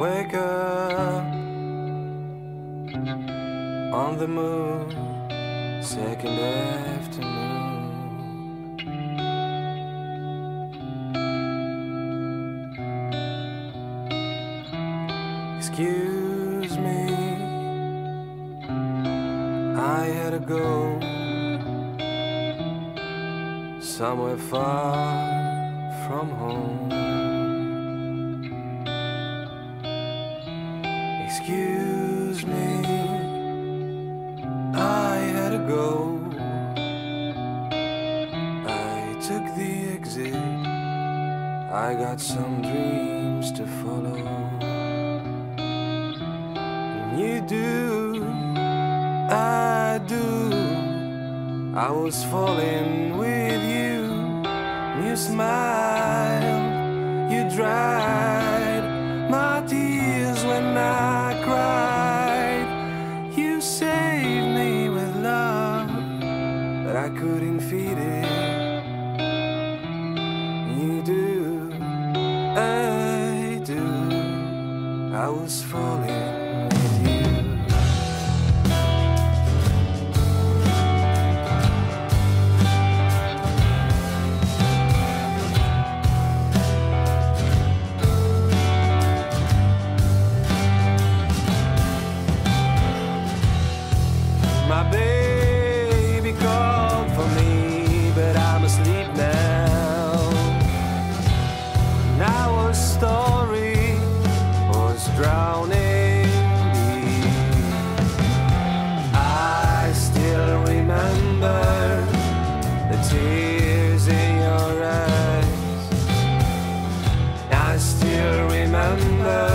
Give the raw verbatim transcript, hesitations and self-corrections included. Wake up on the moon, second afternoon. Excuse me, I had to go somewhere far from home. Excuse me, I had to go. I took the exit, I got some dreams to follow. And you do, I do. I was falling with you, and you smiled, you dried my tears when I cried. You saved me with love, but I couldn't feed it. You do, I do. I was falling. My baby called for me, but I'm asleep now. And our story was drowning me. I still remember the tears in your eyes. I still remember